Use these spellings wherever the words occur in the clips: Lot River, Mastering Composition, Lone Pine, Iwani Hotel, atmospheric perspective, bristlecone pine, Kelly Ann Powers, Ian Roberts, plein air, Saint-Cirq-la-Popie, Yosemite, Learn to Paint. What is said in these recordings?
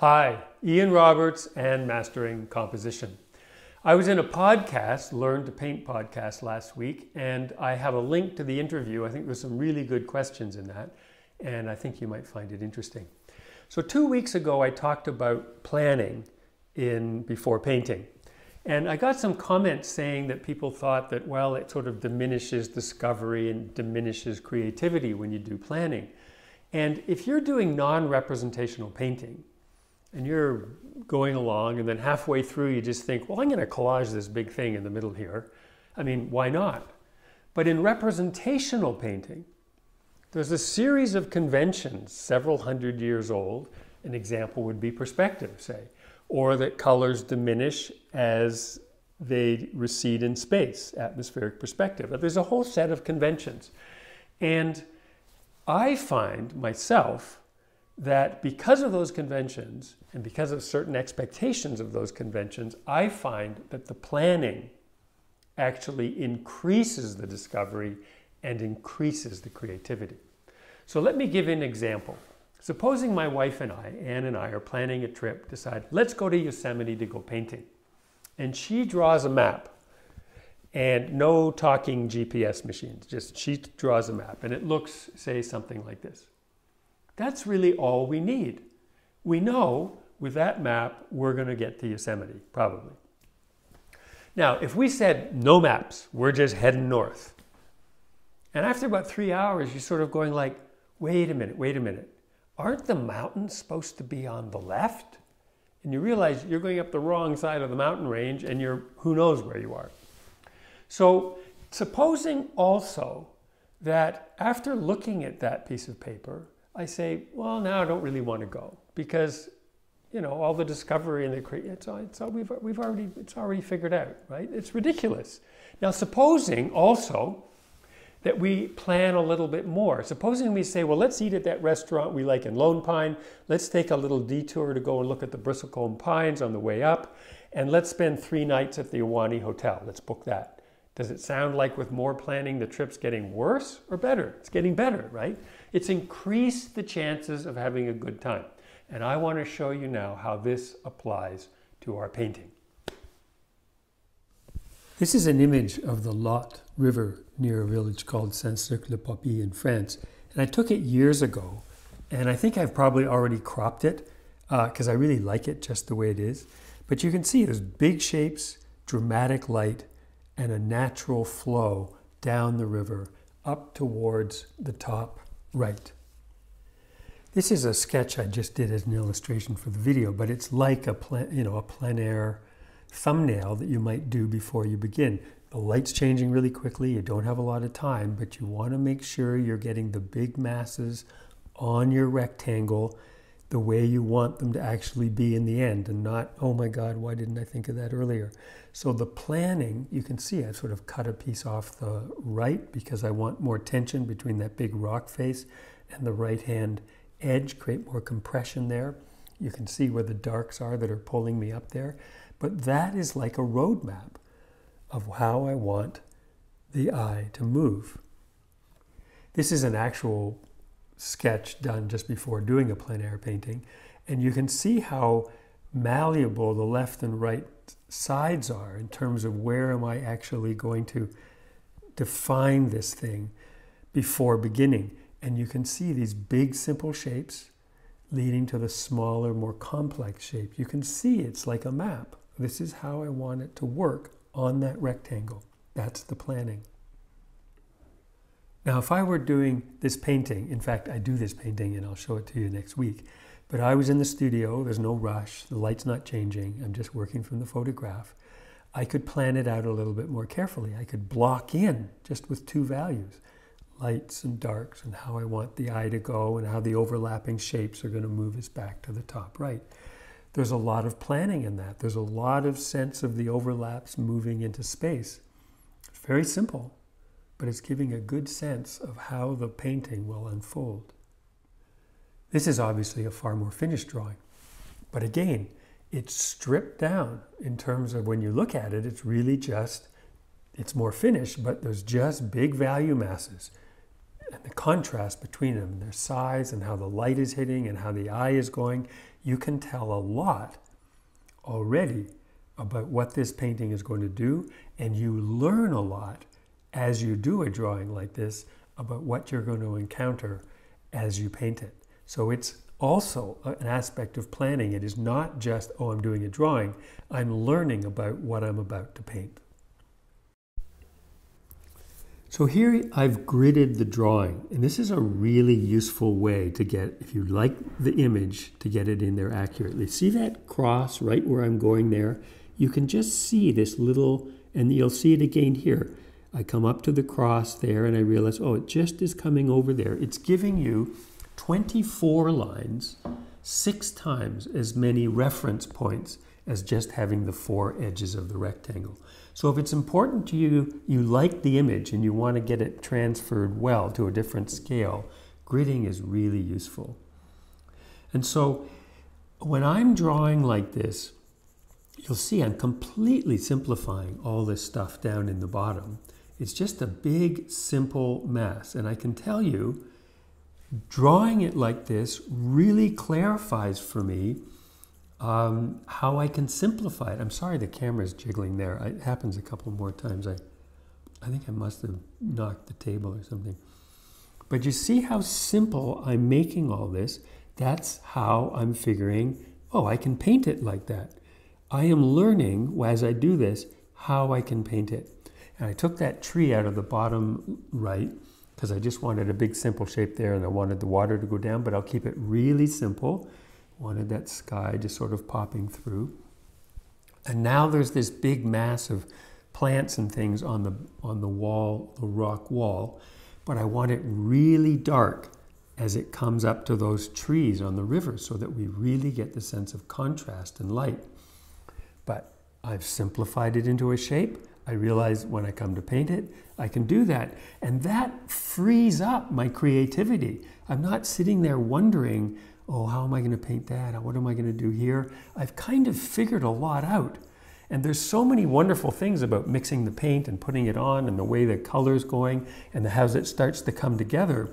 Hi, Ian Roberts and Mastering Composition. I was in a podcast, Learn to Paint podcast last week, and I have a link to the interview. I think there's some really good questions in that, and I think you might find it interesting. So 2 weeks ago, I talked about planning before painting. And I got some comments saying that people thought that, well, it sort of diminishes discovery and diminishes creativity when you do planning. And if you're doing non-representational painting, and you're going along and then halfway through you just think, well, I'm going to collage this big thing in the middle here. I mean, why not? But in representational painting, there's a series of conventions several hundred years old. An example would be perspective, say, or that colors diminish as they recede in space, atmospheric perspective. There's a whole set of conventions. And I find myself that because of those conventions and because of certain expectations of those conventions, I find that the planning actually increases the discovery and increases the creativity. So let me give an example. Supposing my wife and I, Anne and I, are planning a trip, decide, let's go to Yosemite to go painting. And she draws a map, and no talking GPS machines, just she draws a map, and it looks, say, something like this. That's really all we need. We know with that map, we're going to get to Yosemite, probably. Now, if we said no maps, we're just heading north. And after about 3 hours, you're sort of going like, wait a minute. Aren't the mountains supposed to be on the left? And you realize you're going up the wrong side of the mountain range and you're who knows where you are. So supposing also that after looking at that piece of paper, I say, well, now I don't really want to go because, you know, all the discovery and the it's already figured out, right? It's ridiculous. Now, supposing also that we plan a little bit more. Supposing we say, well, let's eat at that restaurant we like in Lone Pine. Let's take a little detour to go and look at the bristlecone pines on the way up, and let's spend 3 nights at the Iwani Hotel. Let's book that. Does it sound like with more planning, the trip's getting worse or better? It's getting better, right? It's increased the chances of having a good time. And I want to show you now how this applies to our painting. This is an image of the Lot River near a village called Saint-Cirq-la-Popie in France. And I took it years ago, and I think I've probably already cropped it because I really like it just the way it is. But you can see there's big shapes, dramatic light, and a natural flow down the river up towards the top right. This is a sketch I just did as an illustration for the video, but it's like a plein air thumbnail that you might do before you begin. The light's changing really quickly, you don't have a lot of time, but you want to make sure you're getting the big masses on your rectangle the way you want them to actually be in the end, and not, oh my God, why didn't I think of that earlier? So the planning, you can see I've sort of cut a piece off the right because I want more tension between that big rock face and the right-hand edge, create more compression there. You can see where the darks are that are pulling me up there. But that is like a roadmap of how I want the eye to move. This is an actual sketch done just before doing a plein air painting, and you can see how malleable the left and right sides are in terms of where am I actually going to define this thing before beginning. And you can see these big simple shapes leading to the smaller, more complex shape. You can see it's like a map. This is how I want it to work on that rectangle. That's the planning. Now, if I were doing this painting, in fact, I do this painting and I'll show it to you next week, but I was in the studio, there's no rush, the light's not changing, I'm just working from the photograph, I could plan it out a little bit more carefully. I could block in just with 2 values, lights and darks, and how I want the eye to go and how the overlapping shapes are going to move us back to the top right. There's a lot of planning in that. There's a lot of sense of the overlaps moving into space. It's very simple, but it's giving a good sense of how the painting will unfold. This is obviously a far more finished drawing, but again, it's stripped down in terms of when you look at it, it's really just, it's more finished, but there's just big value masses, and the contrast between them, their size and how the light is hitting and how the eye is going, you can tell a lot already about what this painting is going to do, and you learn a lot as you do a drawing like this about what you're going to encounter as you paint it. So it's also an aspect of planning. It is not just, oh, I'm doing a drawing. I'm learning about what I'm about to paint. So here I've gridded the drawing, and this is a really useful way to get, if you like the image, to get it in there accurately. See that cross right where I'm going there? You can just see this little, and you'll see it again here. I come up to the cross there and I realize, oh, it just is coming over there. It's giving you 24 lines, 6 times as many reference points as just having the 4 edges of the rectangle. So if it's important to you, you like the image and you want to get it transferred well to a different scale, gridding is really useful. And so when I'm drawing like this, you'll see I'm completely simplifying all this stuff down in the bottom. It's just a big, simple mass. And I can tell you, drawing it like this really clarifies for me how I can simplify it. I'm sorry the camera's jiggling there. It happens a couple more times. I think I must have knocked the table or something. But you see how simple I'm making all this? That's how I'm figuring, oh, I can paint it like that. I am learning as I do this how I can paint it. And I took that tree out of the bottom right, because I just wanted a big simple shape there and I wanted the water to go down, but I'll keep it really simple. Wanted that sky just sort of popping through. And now there's this big mass of plants and things on the wall, the rock wall, but I want it really dark as it comes up to those trees on the river so that we really get the sense of contrast and light. But I've simplified it into a shape. I realize when I come to paint it, I can do that. And that frees up my creativity. I'm not sitting there wondering, oh, how am I going to paint that? What am I going to do here? I've kind of figured a lot out. And there's so many wonderful things about mixing the paint and putting it on and the way the color's going and how it starts to come together.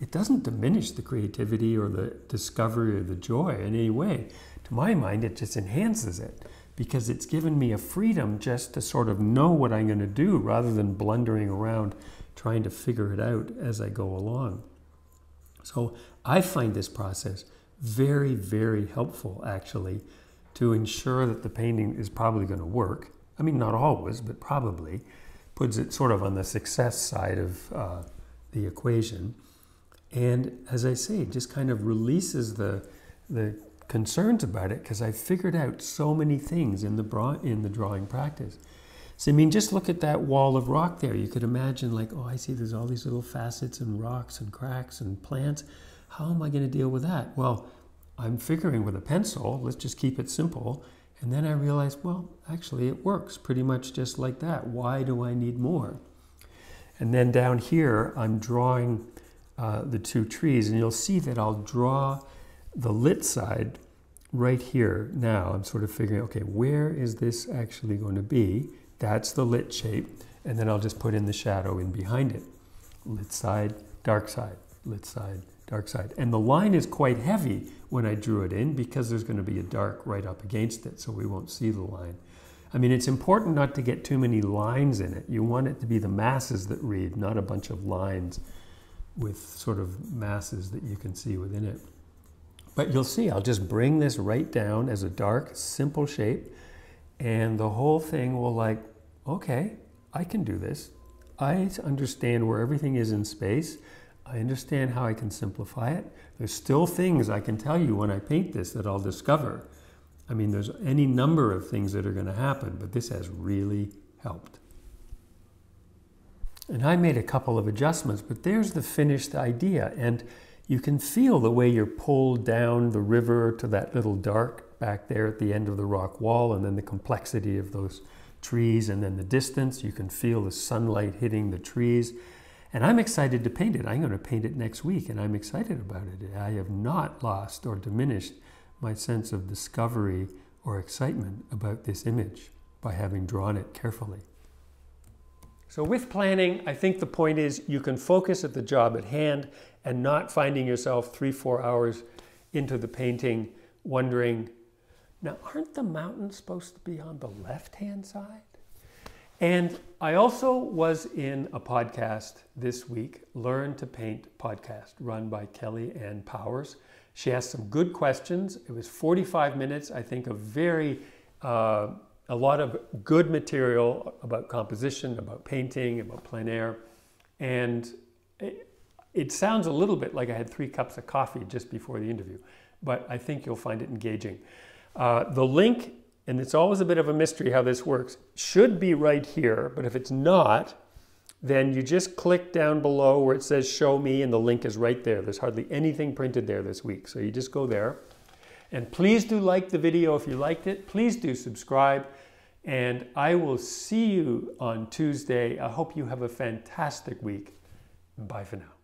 It doesn't diminish the creativity or the discovery or the joy in any way. To my mind, it just enhances it, because it's given me a freedom just to sort of know what I'm going to do rather than blundering around trying to figure it out as I go along. So I find this process very, very helpful, actually, to ensure that the painting is probably going to work. I mean, not always, but probably. Puts it sort of on the success side of the equation. And as I say, it just kind of releases the concerns about it, because I figured out so many things in the drawing practice. So I mean, just look at that wall of rock there. You could imagine, like, oh, I see there's all these little facets and rocks and cracks and plants. How am I going to deal with that? Well, I'm figuring with a pencil. Let's just keep it simple. And then I realized, well, actually it works pretty much just like that. Why do I need more? And then down here I'm drawing the 2 trees, and you'll see that I'll draw the lit side right here. Now I'm sort of figuring, okay, where is this actually going to be? That's the lit shape, and then I'll just put in the shadow in behind it. Lit side, dark side, lit side, dark side. And the line is quite heavy when I drew it in, because there's going to be a dark right up against it, so we won't see the line. I mean, it's important not to get too many lines in it. You want it to be the masses that read, not a bunch of lines with sort of masses that you can see within it. But you'll see, I'll just bring this right down as a dark, simple shape, and the whole thing will, like, okay, I can do this. I understand where everything is in space. I understand how I can simplify it. There's still things I can tell you when I paint this that I'll discover. I mean, there's any number of things that are going to happen, but this has really helped. And I made a couple of adjustments, but there's the finished idea. And you can feel the way you're pulled down the river to that little dark back there at the end of the rock wall, and then the complexity of those trees, and then the distance. You can feel the sunlight hitting the trees. And I'm excited to paint it. I'm going to paint it next week, and I'm excited about it. I have not lost or diminished my sense of discovery or excitement about this image by having drawn it carefully. So with planning, I think the point is you can focus at the job at hand and not finding yourself 3-4 hours into the painting wondering, now aren't the mountains supposed to be on the left-hand side? And I also was in a podcast this week, Learn to Paint podcast, run by Kelly Ann Powers. She asked some good questions. It was 45 minutes, I think, of a lot of good material about composition, about painting, about plein air. And it sounds a little bit like I had 3 cups of coffee just before the interview, but I think you'll find it engaging. The link, and it's always a bit of a mystery how this works, should be right here, but if it's not, then you just click down below where it says show me, and the link is right there. There's hardly anything printed there this week, so you just go there. And please do like the video if you liked it. Please do subscribe, and I will see you on Tuesday. I hope you have a fantastic week. Bye for now.